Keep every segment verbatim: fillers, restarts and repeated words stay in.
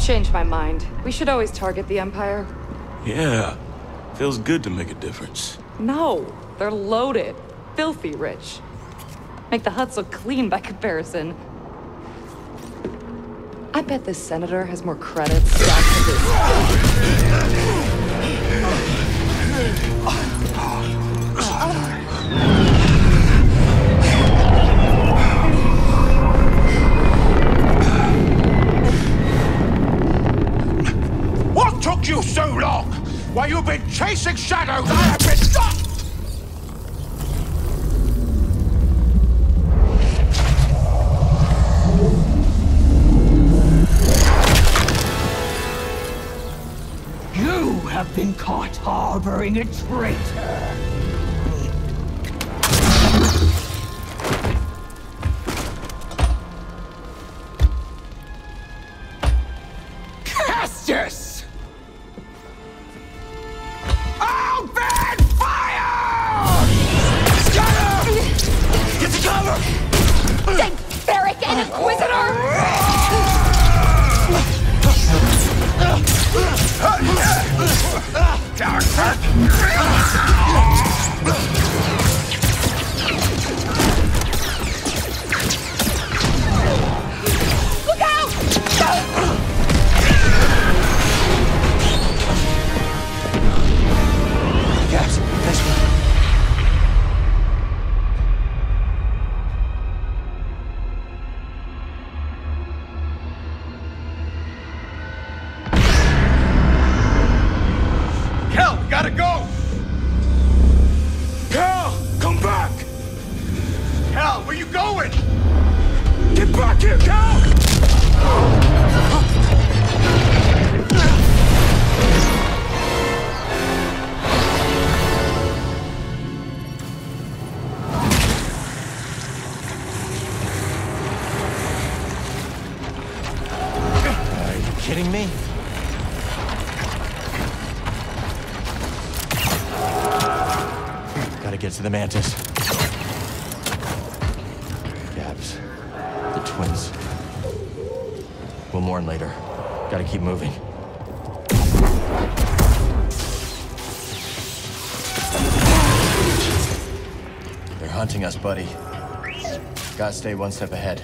changed my mind. We should always target the Empire. Yeah. Feels good to make a difference. No. They're loaded. Filthy rich. Make the huts look clean by comparison. I bet this senator has more credits than this. What took you so long? Why, you've been chasing shadows, I have been stuck! You have been caught harboring a traitor. To the Mantis. Gabs. The twins. We'll mourn later. Gotta keep moving. They're hunting us, buddy. Gotta stay one step ahead.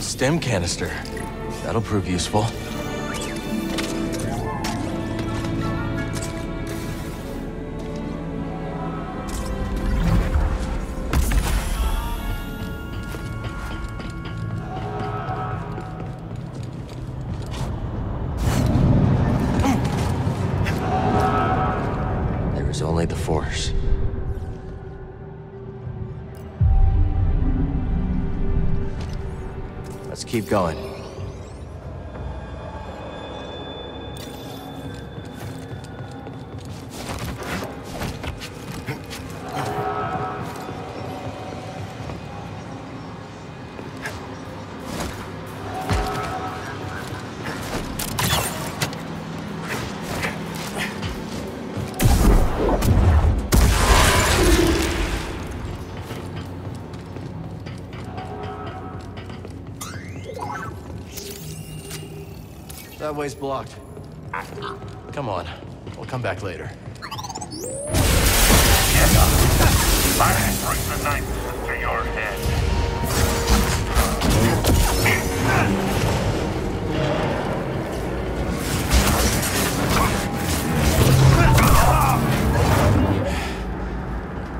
Stem canister. That'll prove useful. There is only the Force. Keep going. That way's blocked. Come on, we'll come back later. Get up! I will bring the knife to your head.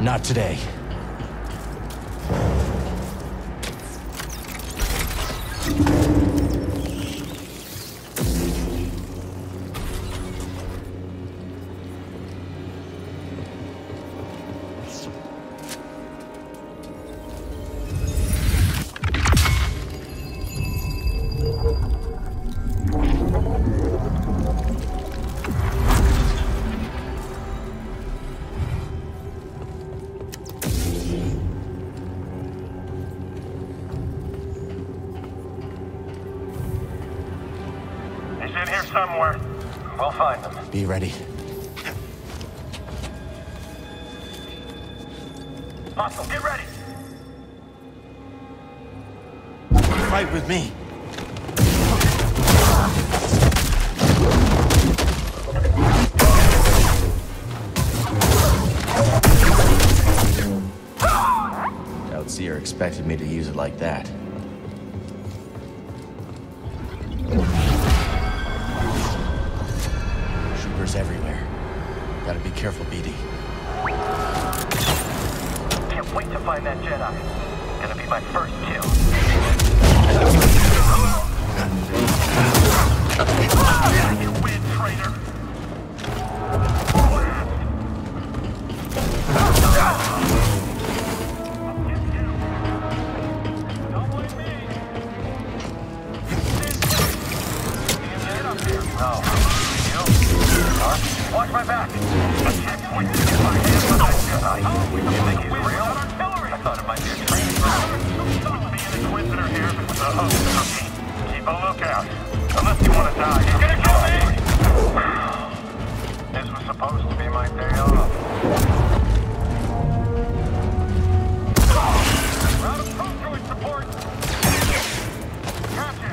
Not today. Somewhere. We'll find them. Be ready. Muscle, get ready! Fight with me. Doubtseer expected me to use it like that. Everywhere. Gotta be careful, B D. Can't wait to find that Jedi. Gonna be my first kill. You win, traitor! Watch my back! Attack point! Oh, we can make it real? I thought it might be a train. Wouldn't be an Inquisitor here if it was a hoax. Keep a lookout. Unless you want to die. You're gonna kill me! This was supposed to be my day off. Route of Pro Droid support! Catch him!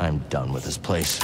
I'm done with this place.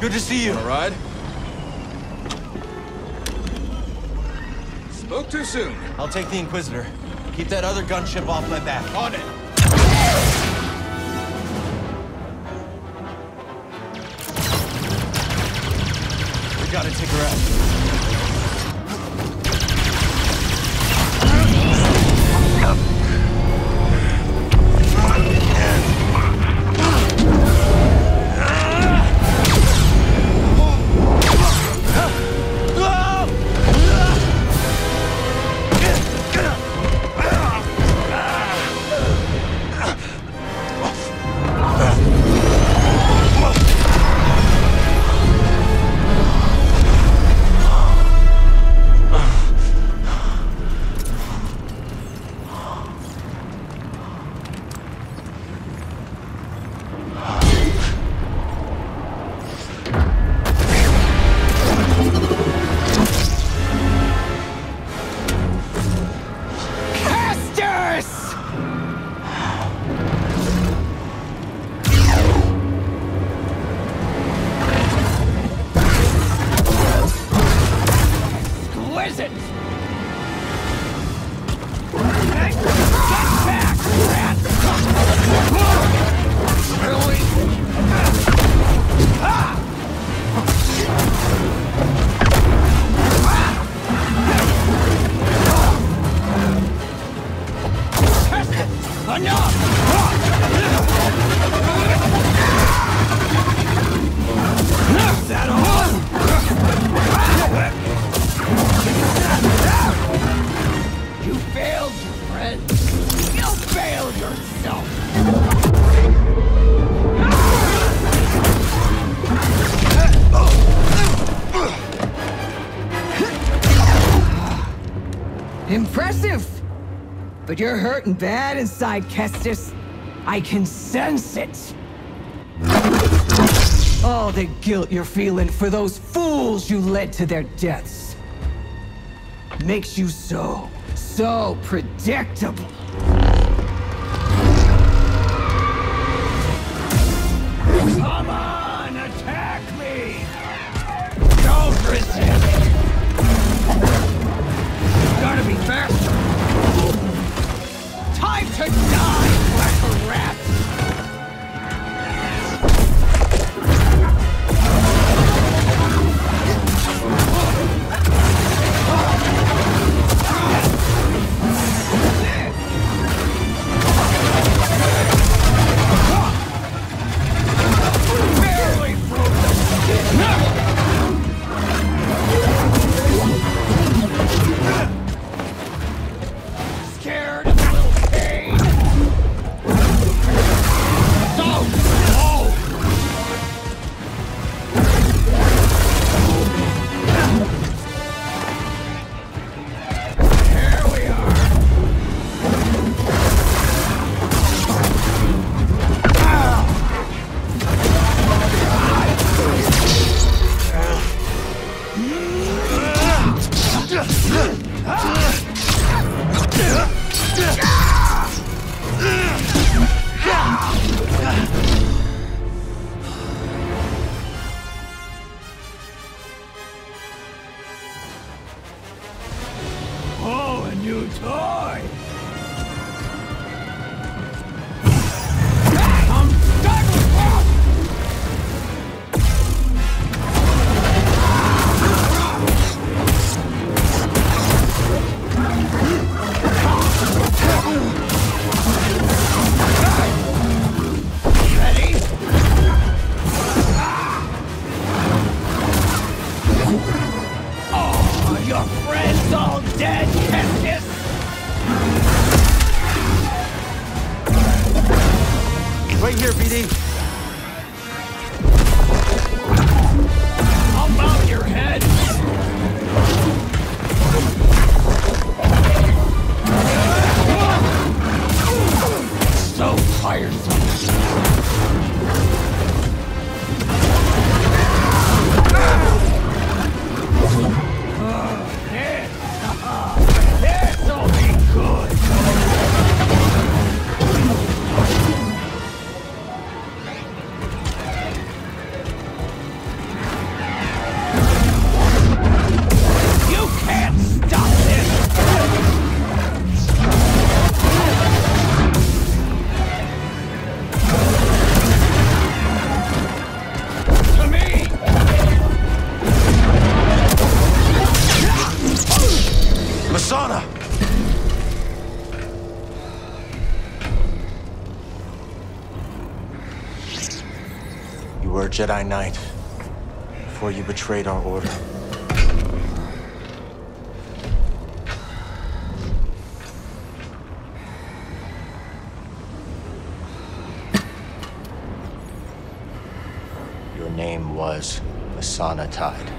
Good to see you. All right. Spoke too soon. I'll take the Inquisitor. Keep that other gunship off my back. On it. We gotta take her out. Impressive! But you're hurting bad inside, Kestis. I can sense it! All the guilt you're feeling for those fools you led to their deaths makes you so, so predictable. Come on, attack me! Don't resist! You gotta be faster! Time to die, black rat! Jedi Knight, before you betrayed our order. Your name was Masana Tide.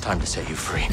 Time to set you free.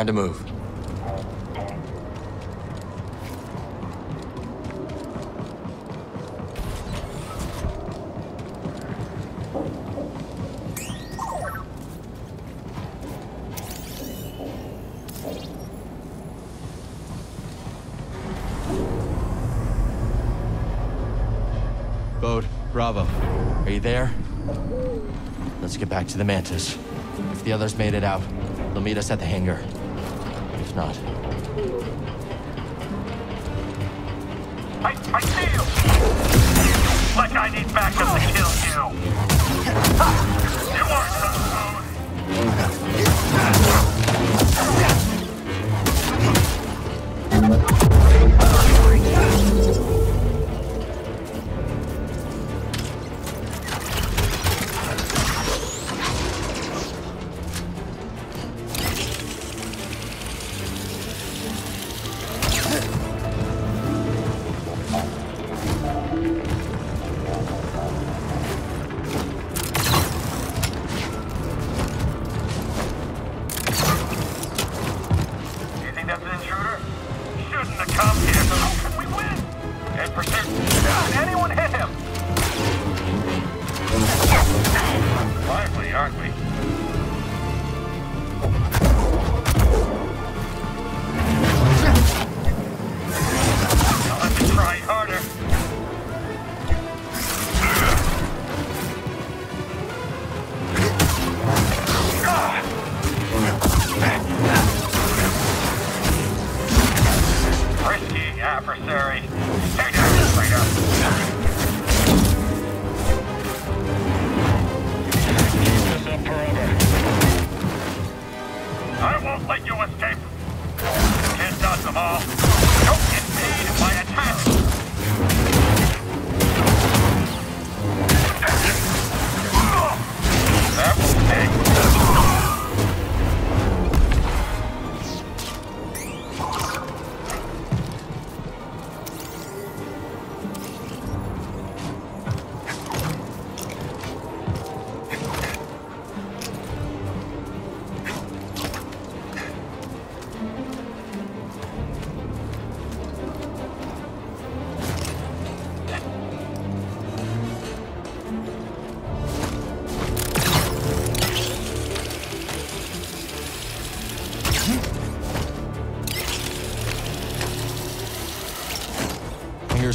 Time to move. Bode, Bravo, are you there? Let's get back to the Mantis. If the others made it out, they'll meet us at the hangar. If not... I, I see you! Like I need backup to kill you! You aren't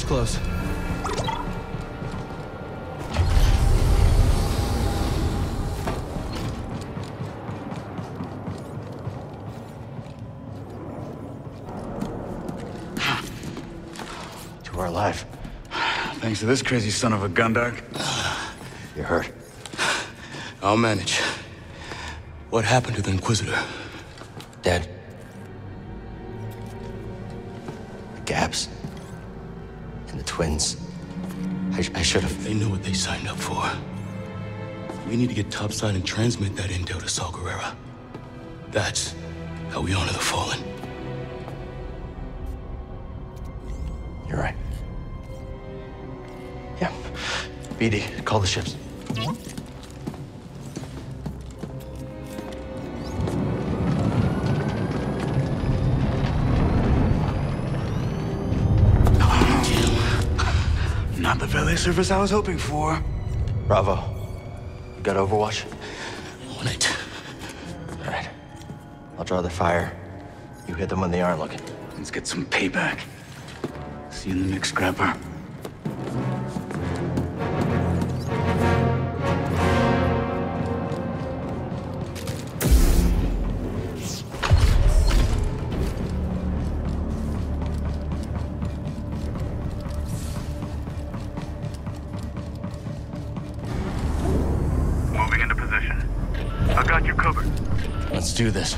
close. You are alive. Thanks to this crazy son of a Gundark. You're hurt. I'll manage. What happened to the Inquisitor? Dead. The gaps. The twins. I, sh I should have. They knew what they signed up for. We need to get topside and transmit that intel to Saw Gerrera. That's how we honor the fallen. You're right. Yeah. B D, call the ships. Service I was hoping for. Bravo. You got Overwatch? On it. All right. I'll draw the fire. You hit them when they aren't looking. Let's get some payback. See you in the next scrapper. Do this.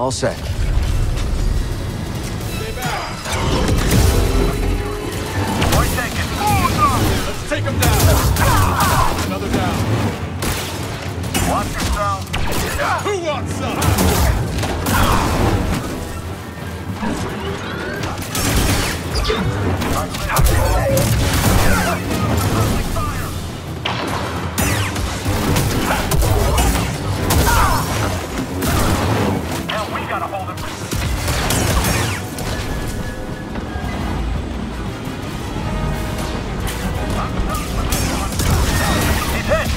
All set. Stay back. Point taken. Let's take him down. Another down. Want yourself? Who wants some? Gotta hold him. He's hit.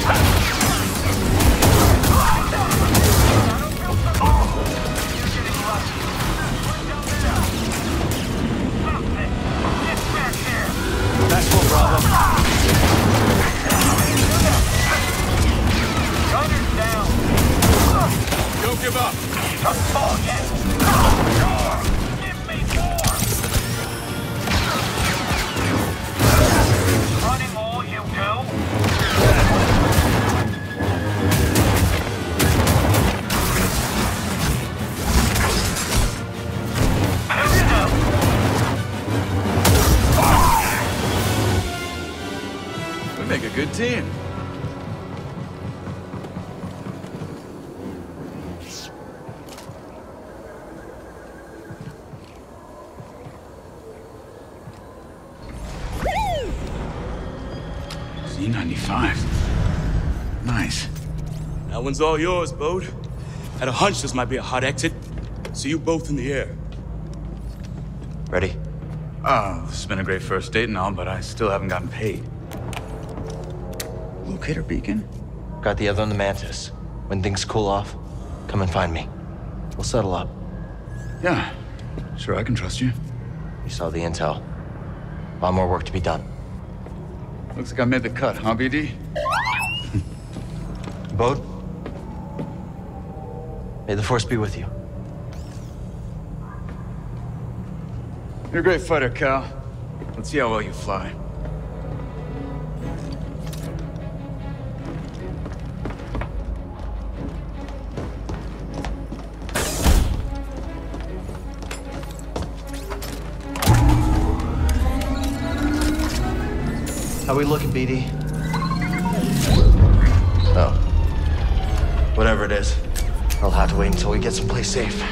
That's what Bravo. Don't give up. Give me more! Running all you do? We make a good team. Z ninety-five. Nice. That one's all yours, Bode. Had a hunch this might be a hot exit. See you both in the air. Ready? Oh, it's been a great first date and all, but I still haven't gotten paid. Locator beacon? Got the other on the Mantis. When things cool off, come and find me. We'll settle up. Yeah. Sure, I can trust you. You saw the intel. A lot more work to be done. Looks like I made the cut, huh, B D? Boat? May the force be with you. You're a great fighter, Cal. Let's see how well you fly. How we looking, B D? Oh. Whatever it is, I'll have to wait until we get someplace safe.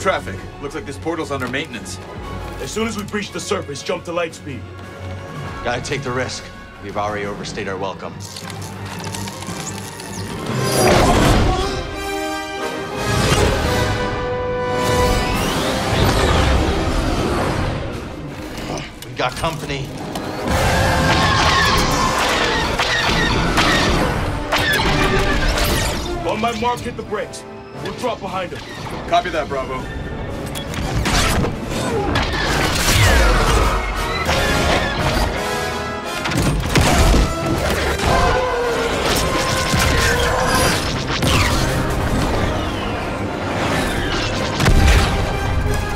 Traffic. Looks like this portal's under maintenance. As soon as we breach the surface, jump to light speed. Gotta take the risk. We've already overstayed our welcome. We got company. On my mark, hit the brakes. We'll drop behind him. Copy that, Bravo.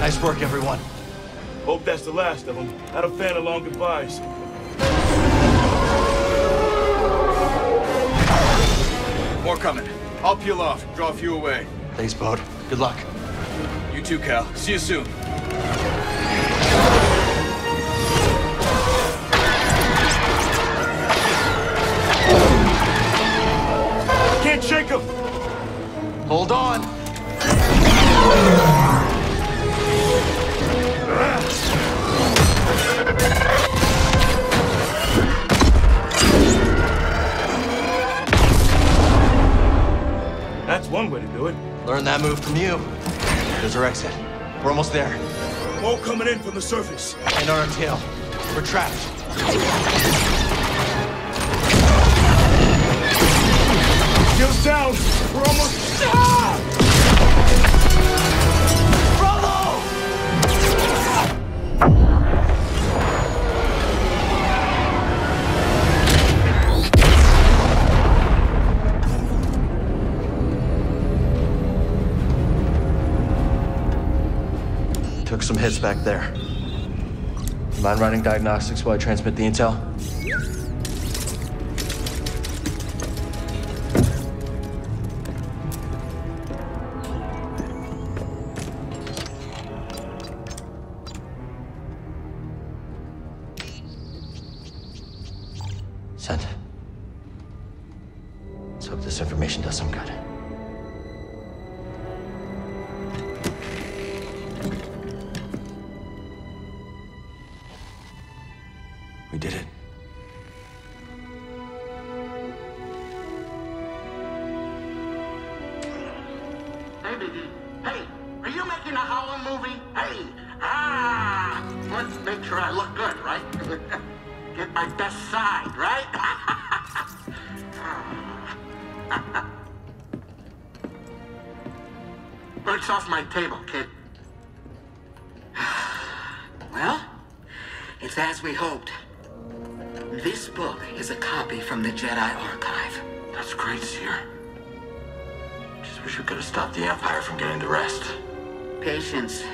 Nice work, everyone. Hope that's the last of them. Not a fan of long goodbyes. More coming. I'll peel off, draw a few away. Thanks, Bode. Good luck. You too, Cal. See you soon. Can't shake him! Hold on! That's one way to do it. Learn that move from you. There's our exit. We're almost there. All coming in from the surface. And on our tail. We're trapped. Shields down. We're almost... Ah! Bravo! kids back there. Mind running diagnostics while I transmit the intel? Send. Let's hope this information does some good. We did it. Hey, B D. Hey, are you making a horror movie? Hey, ah, let's make sure I look good, right? Get my best side, right? Birds off my table, kid. Well, it's as we hoped. This book is a copy from the Jedi Archive. That's great, Seer. Just wish we could have stopped the Empire from getting the rest. Patience.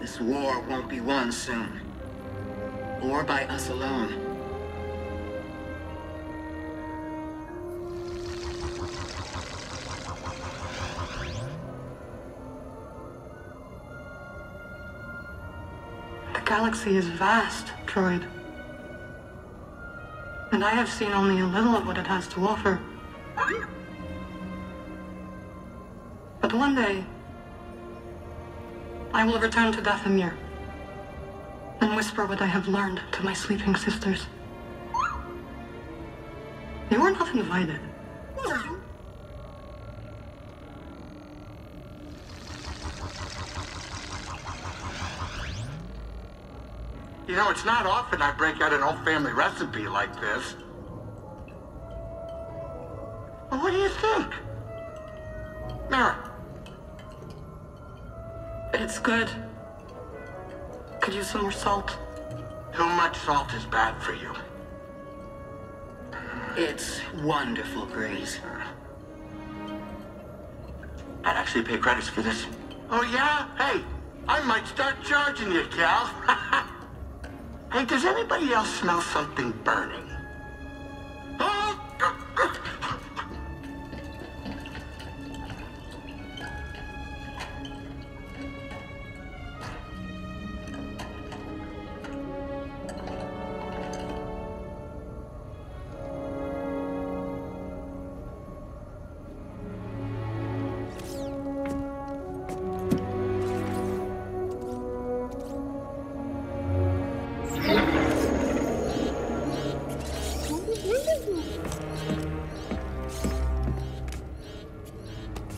This war won't be won soon. Or by us alone. The galaxy is vast, droid. And I have seen only a little of what it has to offer. But one day, I will return to Dathomir and whisper what I have learned to my sleeping sisters. You are not invited. You know, it's not often I break out an old family recipe like this. Well, what do you think? Mara. It's good. Could use some more salt. Too much salt is bad for you. It's wonderful, Greez. I'd actually pay credits for this. Oh, yeah? Hey, I might start charging you, Cal. Hey, does anybody else smell something burning?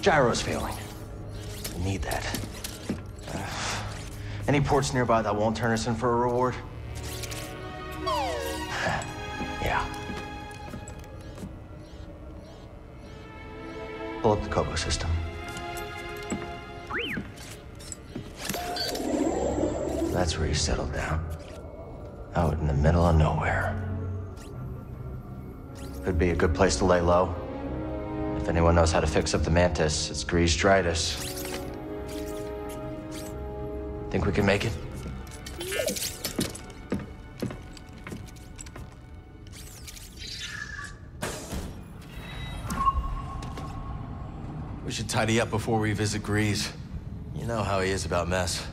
Gyro's failing. We need that. Uh, any ports nearby that won't turn us in for a reward? Yeah. Pull up the Kobo system. That's where you settled down. Out in the middle of nowhere. Could be a good place to lay low. If anyone knows how to fix up the Mantis, it's Greez Strytis. Think we can make it? We should tidy up before we visit Greez. You know how he is about mess.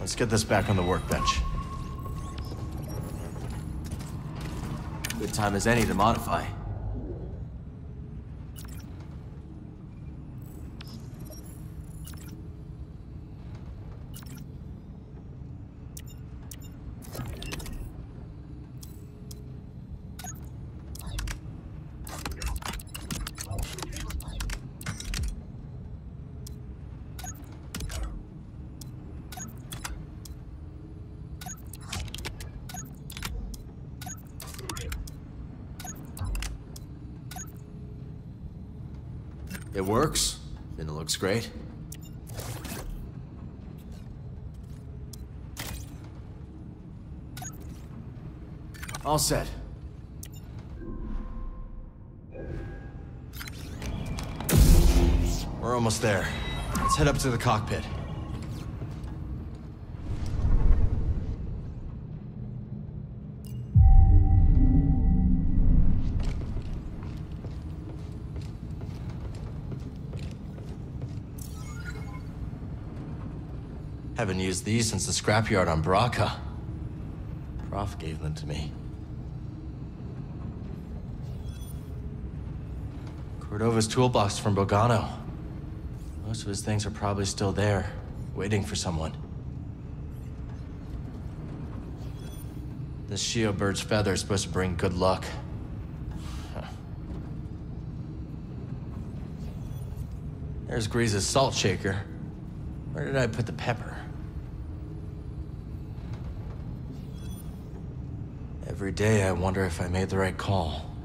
Let's get this back on the workbench. Good time as any to modify. It works, and it looks great. All set. We're almost there. Let's head up to the cockpit. Haven't used these since the scrapyard on Bracca. Prof gave them to me. Cordova's toolbox from Bogano. Most of his things are probably still there, waiting for someone. This Shio bird's feather is supposed to bring good luck. Huh. There's Greez's salt shaker. Where did I put the pepper? Every day I wonder if I made the right call.